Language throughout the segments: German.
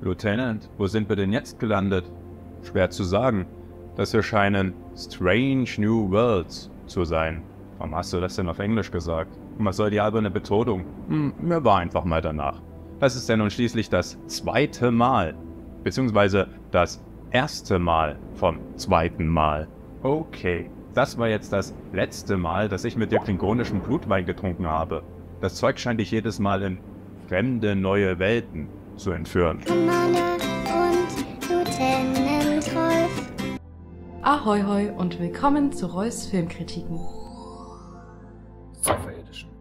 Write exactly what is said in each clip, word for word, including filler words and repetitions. Lieutenant, wo sind wir denn jetzt gelandet? Schwer zu sagen. Das hier scheinen Strange New Worlds zu sein. Warum hast du das denn auf Englisch gesagt? Und was soll die alberne Betonung? Hm, mir war einfach mal danach. Das ist ja nun schließlich das zweite Mal. Beziehungsweise das erste Mal vom zweiten Mal. Okay, das war jetzt das letzte Mal, dass ich mit dir klingonischen Blutwein getrunken habe. Das Zeug scheint dich jedes Mal in fremde neue Welten zu entführen. Commander und Lieutenant Rolf. Ahoi hoi und willkommen zu Rolfs Filmkritiken.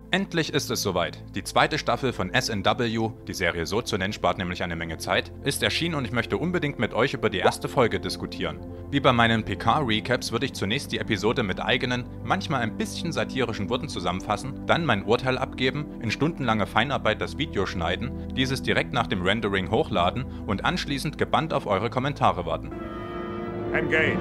Endlich ist es soweit. Die zweite Staffel von S N W, die Serie so zu nennen spart nämlich eine Menge Zeit, ist erschienen und ich möchte unbedingt mit euch über die erste Folge diskutieren. Wie bei meinen P K-Recaps würde ich zunächst die Episode mit eigenen, manchmal ein bisschen satirischen Worten zusammenfassen, dann mein Urteil abgeben, in stundenlanger Feinarbeit das Video schneiden, dieses direkt nach dem Rendering hochladen und anschließend gebannt auf eure Kommentare warten. Engage.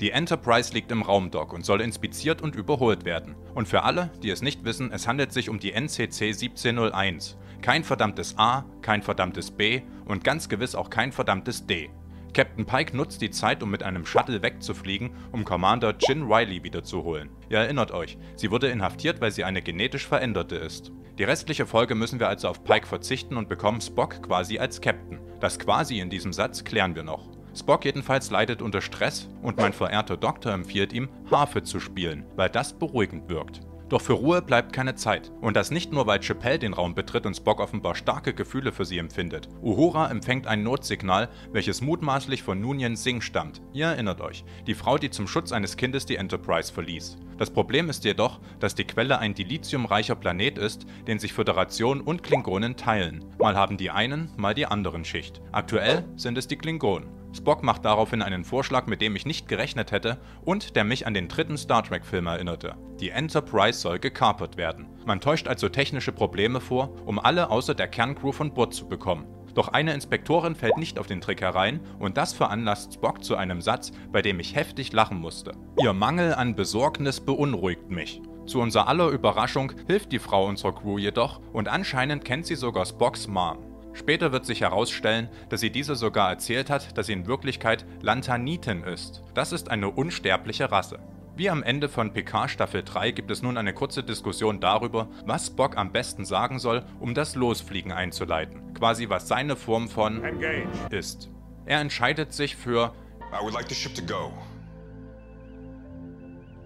Die Enterprise liegt im Raumdock und soll inspiziert und überholt werden. Und für alle, die es nicht wissen, es handelt sich um die N C C siebzehn null eins. Kein verdammtes A, kein verdammtes B und ganz gewiss auch kein verdammtes D. Captain Pike nutzt die Zeit, um mit einem Shuttle wegzufliegen, um Commander Jin Riley wiederzuholen. Ihr erinnert euch, sie wurde inhaftiert, weil sie eine genetisch veränderte ist. Die restliche Folge müssen wir also auf Pike verzichten und bekommen Spock quasi als Captain. Das quasi in diesem Satz klären wir noch. Spock jedenfalls leidet unter Stress und mein verehrter Doktor empfiehlt ihm, Harfe zu spielen, weil das beruhigend wirkt. Doch für Ruhe bleibt keine Zeit. Und das nicht nur, weil Chapel den Raum betritt und Spock offenbar starke Gefühle für sie empfindet. Uhura empfängt ein Notsignal, welches mutmaßlich von Noonien-Singh stammt. Ihr erinnert euch, die Frau, die zum Schutz eines Kindes die Enterprise verließ. Das Problem ist jedoch, dass die Quelle ein dilithiumreicher Planet ist, den sich Föderation und Klingonen teilen. Mal haben die einen, mal die anderen Schicht. Aktuell sind es die Klingonen. Spock macht daraufhin einen Vorschlag, mit dem ich nicht gerechnet hätte und der mich an den dritten Star Trek Film erinnerte. Die Enterprise soll gekapert werden. Man täuscht also technische Probleme vor, um alle außer der Kerncrew von Bord zu bekommen. Doch eine Inspektorin fällt nicht auf den Trick herein und das veranlasst Spock zu einem Satz, bei dem ich heftig lachen musste. Ihr Mangel an Besorgnis beunruhigt mich. Zu unser aller Überraschung hilft die Frau unserer Crew jedoch und anscheinend kennt sie sogar Spocks Mom. Später wird sich herausstellen, dass sie diese sogar erzählt hat, dass sie in Wirklichkeit Lantaniten ist. Das ist eine unsterbliche Rasse. Wie am Ende von P K Staffel drei gibt es nun eine kurze Diskussion darüber, was Spock am besten sagen soll, um das Losfliegen einzuleiten. Quasi was seine Form von Engage ist. Er entscheidet sich für I would like the ship to go.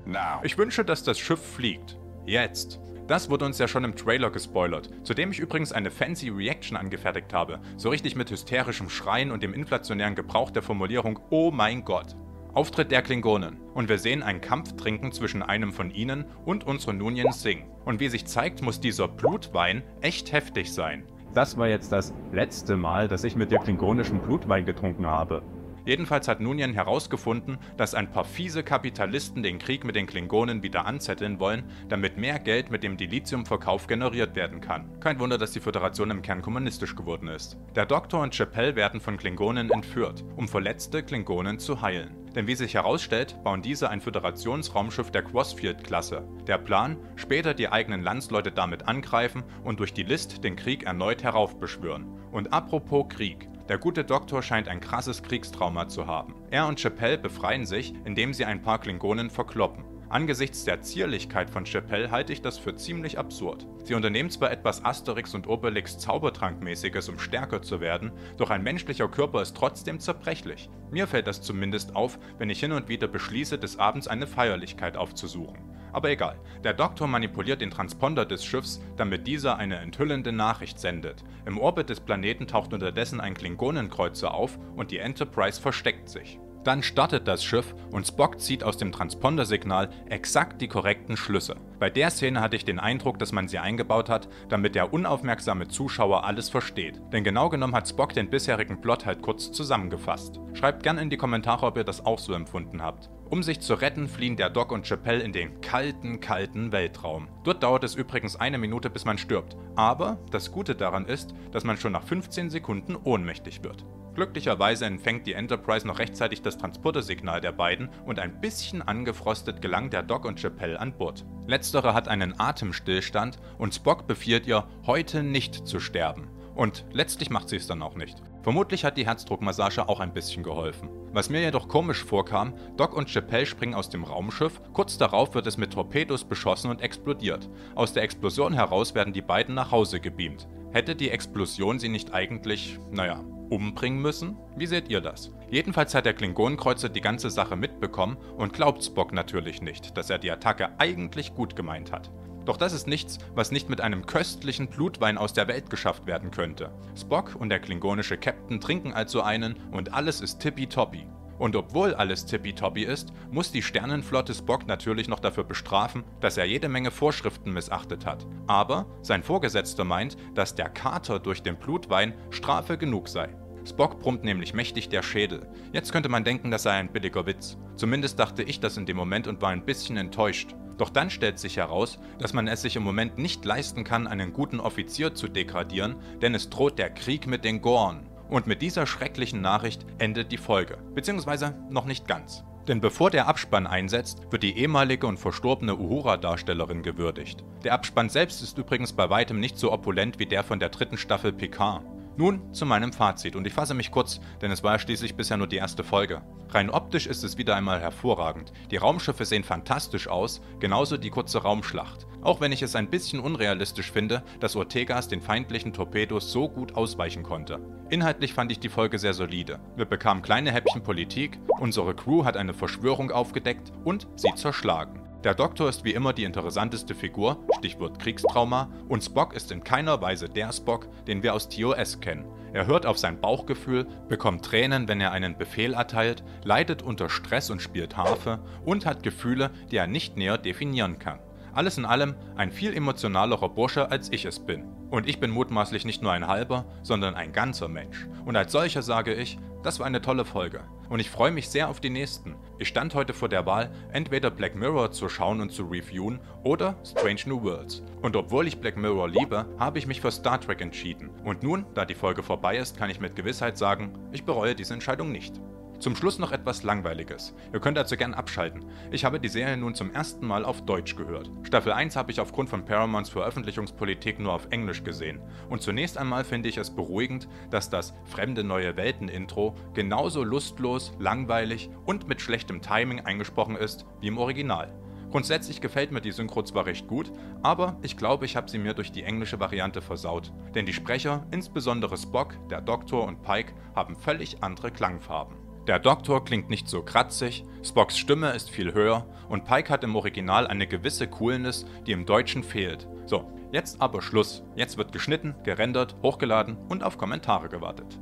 Now. Ich wünsche, dass das Schiff fliegt. Jetzt. Das wurde uns ja schon im Trailer gespoilert, zu dem ich übrigens eine fancy Reaction angefertigt habe, so richtig mit hysterischem Schreien und dem inflationären Gebrauch der Formulierung Oh mein Gott. Auftritt der Klingonen und wir sehen einen Kampf trinken zwischen einem von ihnen und unserem Noonien-Singh. Und wie sich zeigt, muss dieser Blutwein echt heftig sein. Das war jetzt das letzte Mal, dass ich mit dir klingonischen Blutwein getrunken habe. Jedenfalls hat Noonien herausgefunden, dass ein paar fiese Kapitalisten den Krieg mit den Klingonen wieder anzetteln wollen, damit mehr Geld mit dem Dilithiumverkauf generiert werden kann. Kein Wunder, dass die Föderation im Kern kommunistisch geworden ist. Der Doktor und Chapel werden von Klingonen entführt, um verletzte Klingonen zu heilen. Denn wie sich herausstellt, bauen diese ein Föderationsraumschiff der Crossfield-Klasse. Der Plan, später die eigenen Landsleute damit angreifen und durch die List den Krieg erneut heraufbeschwören. Und apropos Krieg. Der gute Doktor scheint ein krasses Kriegstrauma zu haben. Er und Chapel befreien sich, indem sie ein paar Klingonen verkloppen. Angesichts der Zierlichkeit von Chapel halte ich das für ziemlich absurd. Sie unternehmen zwar etwas Asterix und Obelix Zaubertrankmäßiges, um stärker zu werden, doch ein menschlicher Körper ist trotzdem zerbrechlich. Mir fällt das zumindest auf, wenn ich hin und wieder beschließe, des Abends eine Feierlichkeit aufzusuchen. Aber egal, der Doktor manipuliert den Transponder des Schiffs, damit dieser eine enthüllende Nachricht sendet. Im Orbit des Planeten taucht unterdessen ein Klingonenkreuzer auf und die Enterprise versteckt sich. Dann startet das Schiff und Spock zieht aus dem Transpondersignal exakt die korrekten Schlüsse. Bei der Szene hatte ich den Eindruck, dass man sie eingebaut hat, damit der unaufmerksame Zuschauer alles versteht. Denn genau genommen hat Spock den bisherigen Plot halt kurz zusammengefasst. Schreibt gern in die Kommentare, ob ihr das auch so empfunden habt. Um sich zu retten, fliehen der Doc und Chapel in den kalten, kalten Weltraum. Dort dauert es übrigens eine Minute, bis man stirbt. Aber das Gute daran ist, dass man schon nach fünfzehn Sekunden ohnmächtig wird. Glücklicherweise empfängt die Enterprise noch rechtzeitig das Transportersignal der beiden und ein bisschen angefrostet gelangt der Doc und Chapel an Bord. Letztere hat einen Atemstillstand und Spock befiehlt ihr, heute nicht zu sterben. Und letztlich macht sie es dann auch nicht. Vermutlich hat die Herzdruckmassage auch ein bisschen geholfen. Was mir jedoch komisch vorkam, Doc und Chapelle springen aus dem Raumschiff, kurz darauf wird es mit Torpedos beschossen und explodiert. Aus der Explosion heraus werden die beiden nach Hause gebeamt. Hätte die Explosion sie nicht eigentlich, naja, umbringen müssen? Wie seht ihr das? Jedenfalls hat der Klingonenkreuzer die ganze Sache mitbekommen und glaubt Spock natürlich nicht, dass er die Attacke eigentlich gut gemeint hat. Doch das ist nichts, was nicht mit einem köstlichen Blutwein aus der Welt geschafft werden könnte. Spock und der klingonische Captain trinken also einen und alles ist tippitoppi. Und obwohl alles tippitoppi ist, muss die Sternenflotte Spock natürlich noch dafür bestrafen, dass er jede Menge Vorschriften missachtet hat. Aber sein Vorgesetzter meint, dass der Kater durch den Blutwein Strafe genug sei. Spock brummt nämlich mächtig der Schädel. Jetzt könnte man denken, das sei ein billiger Witz. Zumindest dachte ich das in dem Moment und war ein bisschen enttäuscht. Doch dann stellt sich heraus, dass man es sich im Moment nicht leisten kann, einen guten Offizier zu degradieren, denn es droht der Krieg mit den Gorn. Und mit dieser schrecklichen Nachricht endet die Folge. Beziehungsweise noch nicht ganz. Denn bevor der Abspann einsetzt, wird die ehemalige und verstorbene Uhura-Darstellerin gewürdigt. Der Abspann selbst ist übrigens bei weitem nicht so opulent wie der von der dritten Staffel Picard. Nun zu meinem Fazit und ich fasse mich kurz, denn es war schließlich bisher nur die erste Folge. Rein optisch ist es wieder einmal hervorragend. Die Raumschiffe sehen fantastisch aus, genauso die kurze Raumschlacht. Auch wenn ich es ein bisschen unrealistisch finde, dass Ortegas den feindlichen Torpedos so gut ausweichen konnte. Inhaltlich fand ich die Folge sehr solide. Wir bekamen kleine Häppchen Politik, unsere Crew hat eine Verschwörung aufgedeckt und sie zerschlagen. Der Doktor ist wie immer die interessanteste Figur, Stichwort Kriegstrauma, und Spock ist in keiner Weise der Spock, den wir aus T O S kennen. Er hört auf sein Bauchgefühl, bekommt Tränen, wenn er einen Befehl erteilt, leidet unter Stress und spielt Harfe und hat Gefühle, die er nicht näher definieren kann. Alles in allem ein viel emotionalerer Bursche, als ich es bin. Und ich bin mutmaßlich nicht nur ein halber, sondern ein ganzer Mensch. Und als solcher sage ich, das war eine tolle Folge. Und ich freue mich sehr auf die nächsten. Ich stand heute vor der Wahl, entweder Black Mirror zu schauen und zu reviewen oder Strange New Worlds. Und obwohl ich Black Mirror liebe, habe ich mich für Star Trek entschieden. Und nun, da die Folge vorbei ist, kann ich mit Gewissheit sagen, ich bereue diese Entscheidung nicht. Zum Schluss noch etwas Langweiliges. Ihr könnt also gern abschalten. Ich habe die Serie nun zum ersten Mal auf Deutsch gehört. Staffel eins habe ich aufgrund von Paramounts Veröffentlichungspolitik nur auf Englisch gesehen. Und zunächst einmal finde ich es beruhigend, dass das fremde neue Welten-Intro genauso lustlos, langweilig und mit schlechtem Timing eingesprochen ist wie im Original. Grundsätzlich gefällt mir die Synchro zwar recht gut, aber ich glaube, ich habe sie mir durch die englische Variante versaut. Denn die Sprecher, insbesondere Spock, der Doktor und Pike, haben völlig andere Klangfarben. Der Doktor klingt nicht so kratzig, Spocks Stimme ist viel höher und Pike hat im Original eine gewisse Coolness, die im Deutschen fehlt. So, jetzt aber Schluss. Jetzt wird geschnitten, gerendert, hochgeladen und auf Kommentare gewartet.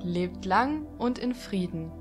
Lebt lang und in Frieden.